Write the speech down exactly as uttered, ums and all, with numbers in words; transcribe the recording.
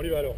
On y va alors.